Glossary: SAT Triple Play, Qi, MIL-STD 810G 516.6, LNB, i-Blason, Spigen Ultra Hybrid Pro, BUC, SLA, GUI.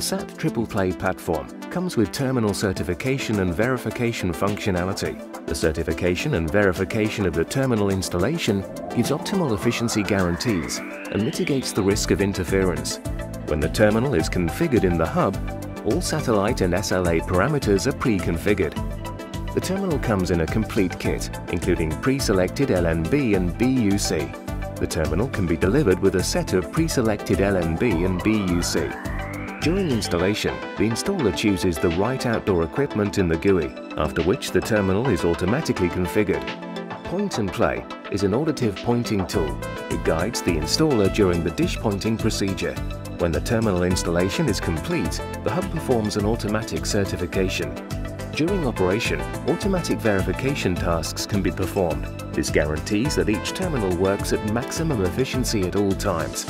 The SAT Triple Play platform comes with terminal certification and verification functionality. The certification and verification of the terminal installation gives optimal efficiency guarantees and mitigates the risk of interference. When the terminal is configured in the hub, all satellite and SLA parameters are pre-configured. The terminal comes in a complete kit, including pre-selected LNB and BUC. The terminal can be delivered with a set of pre-selected LNB and BUC. During installation, the installer chooses the right outdoor equipment in the GUI, after which the terminal is automatically configured. Point and Play is an auditive pointing tool. It guides the installer during the dish pointing procedure. When the terminal installation is complete, the hub performs an automatic certification. During operation, automatic verification tasks can be performed. This guarantees that each terminal works at maximum efficiency at all times.